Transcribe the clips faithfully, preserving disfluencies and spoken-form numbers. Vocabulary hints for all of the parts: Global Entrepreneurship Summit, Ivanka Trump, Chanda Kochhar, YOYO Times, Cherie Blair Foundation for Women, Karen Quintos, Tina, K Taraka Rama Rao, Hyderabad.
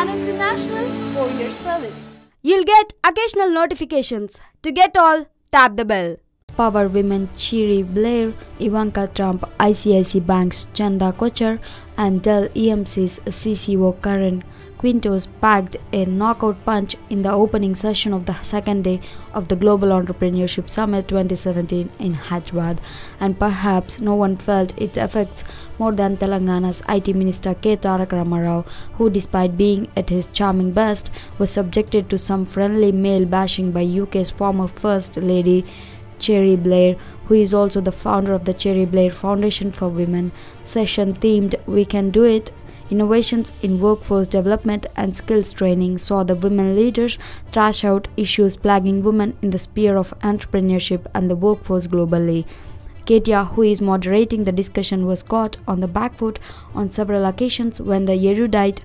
an international courier service. You'll get occasional notifications. To get all, tap the bell. Power women Cherie Blair, Ivanka Trump, I C I C I Bank's Chanda Kochhar and Dell E M C's C C O Karen Quintos packed a knockout punch in the opening session of the second day of the Global Entrepreneurship Summit twenty seventeen in Hyderabad, and perhaps no one felt its effects more than Telangana's I T Minister K Taraka Rama Rao, who, despite being at his charming best, was subjected to some friendly male bashing by U K's former First Lady Cherie Blair, who is also the founder of the Cherie Blair Foundation for Women. Session themed "We Can Do It: Innovations in Workforce Development and Skills Training" saw the women leaders thrash out issues plaguing women in the sphere of entrepreneurship and the workforce globally. Ketia, who is moderating the discussion, was caught on the back foot on several occasions when the erudite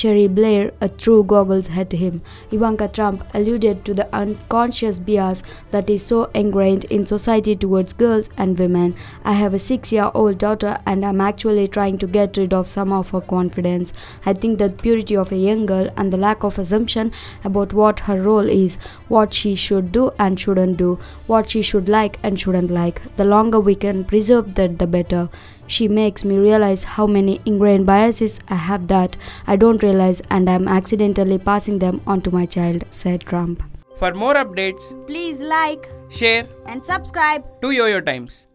Cherie Blair threw goggles at him. Ivanka Trump alluded to the unconscious bias that is so ingrained in society towards girls and women. "I have a six-year-old daughter and I'm actually trying to get rid of some of her confidence. I think that purity of a young girl and the lack of assumption about what her role is, what she should do and shouldn't do, what she should like and shouldn't like. The longer we can preserve that, the better. She makes me realize how many ingrained biases I have that I don't realize, and I am accidentally passing them on to my child," said Trump. For more updates, please like, share and subscribe to YOYO Times.